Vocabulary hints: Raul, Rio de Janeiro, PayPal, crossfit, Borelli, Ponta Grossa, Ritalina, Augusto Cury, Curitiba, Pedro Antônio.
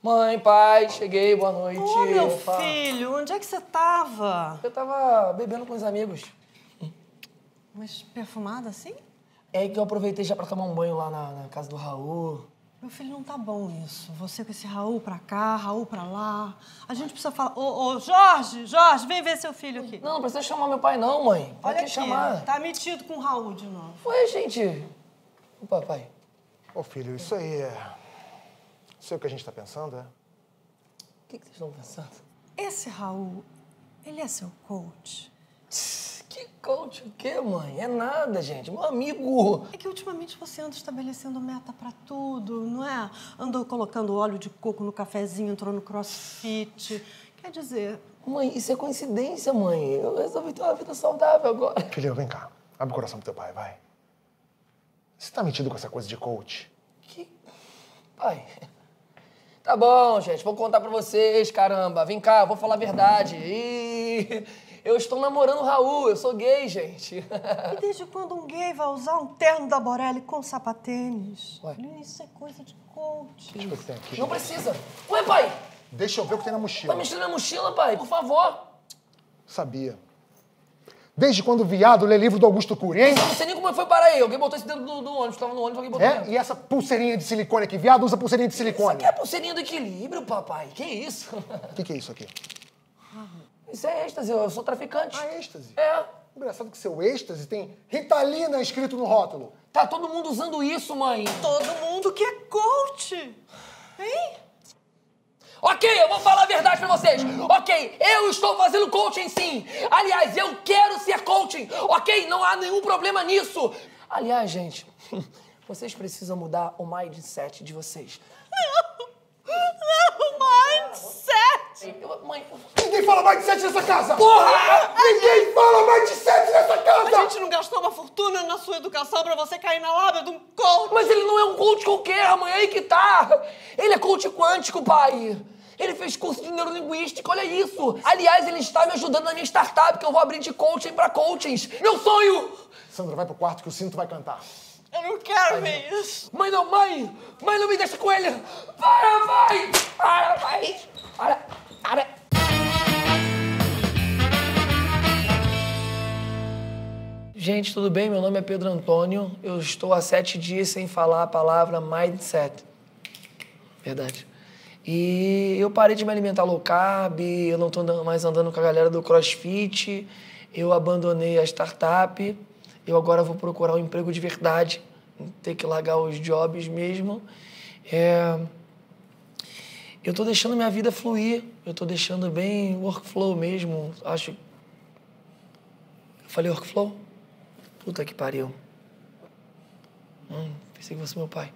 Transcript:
Mãe, pai, cheguei, boa noite. Ô, meu filho, onde é que você tava? Eu tava bebendo com os amigos. Mas perfumada assim? É que eu aproveitei já pra tomar um banho lá na casa do Raul. Meu filho, não tá bom isso. Você com esse Raul pra cá, Raul pra lá. A gente precisa falar... Ô, Jorge, vem ver seu filho aqui. Não precisa chamar meu pai não, mãe. Olha aqui, chamar. Tá metido com o Raul de novo. Ué, gente... O papai. Ô, filho, isso aí é... Sei o que a gente tá pensando, é? O que vocês estão pensando? Esse Raul, ele é seu coach? Que coach o quê, mãe? É nada, gente. Meu amigo! É que ultimamente você anda estabelecendo meta pra tudo, não é? Andou colocando óleo de coco no cafezinho, entrou no crossfit. Quer dizer... Mãe, isso é coincidência, mãe. Eu resolvi ter uma vida saudável agora. Filho, vem cá. Abre o coração pro teu pai, vai. Você tá metido com essa coisa de coach? Que... Pai... Tá bom, gente, vou contar pra vocês, caramba. Vem cá, vou falar a verdade. E... eu estou namorando o Raul, eu sou gay, gente. E desde quando um gay vai usar um terno da Borelli com sapatênis? Ué? Isso é coisa de coach. Deixa eu ver o que tem aqui. Não precisa. Ué, pai! Deixa eu ver o que tem na mochila. Tá mexendo na mochila, pai, por favor. Sabia. Desde quando o viado lê livro do Augusto Cury, hein? Eu não sei nem como foi parar aí. Alguém botou isso dentro do ônibus. Tava no ônibus, alguém botou dentro. E essa pulseirinha de silicone aqui? Viado usa pulseirinha de silicone. Isso aqui é a pulseirinha do equilíbrio, papai. Que isso? O que é isso aqui? Isso é êxtase. Eu sou traficante. Ah, êxtase? É. Engraçado que seu êxtase tem Ritalina escrito no rótulo. Tá todo mundo usando isso, mãe. Todo mundo que é coach. Hein? Ok, eu vou falar a verdade pra vocês. Ok, eu estou fazendo coaching sim. Aliás, eu quero ser coaching. Ok, não há nenhum problema nisso. Aliás, gente, vocês precisam mudar o mindset de vocês. Não, mindset. Mãe, ninguém fala mindset nessa casa. Porra! Ninguém fala mindset nessa casa. A gente não gastou uma fortuna na sua educação pra você cair na lábia de um coach. Mas ele não é um coach qualquer, mãe. Aí que tá. Ele é coach quântico, pai. Ele fez curso de neurolinguística, olha isso. Aliás, ele está me ajudando na minha startup, que eu vou abrir de coaching pra coachings. Meu sonho! Sandra, vai pro quarto que o cinto vai cantar. Eu não quero ver isso. Mãe, não, mãe! Mãe, não me deixa com ele! Para, vai! Para, vai! Para, para! Gente, tudo bem? Meu nome é Pedro Antônio. Eu estou há 7 dias sem falar a palavra mindset. Verdade. E eu parei de me alimentar low carb, eu não tô mais andando com a galera do crossfit, eu abandonei a startup, eu agora vou procurar um emprego de verdade, ter que largar os jobs mesmo. Eu tô deixando minha vida fluir, eu tô deixando bem workflow mesmo, acho... Eu falei workflow? Puta que pariu. Pensei que fosse meu pai.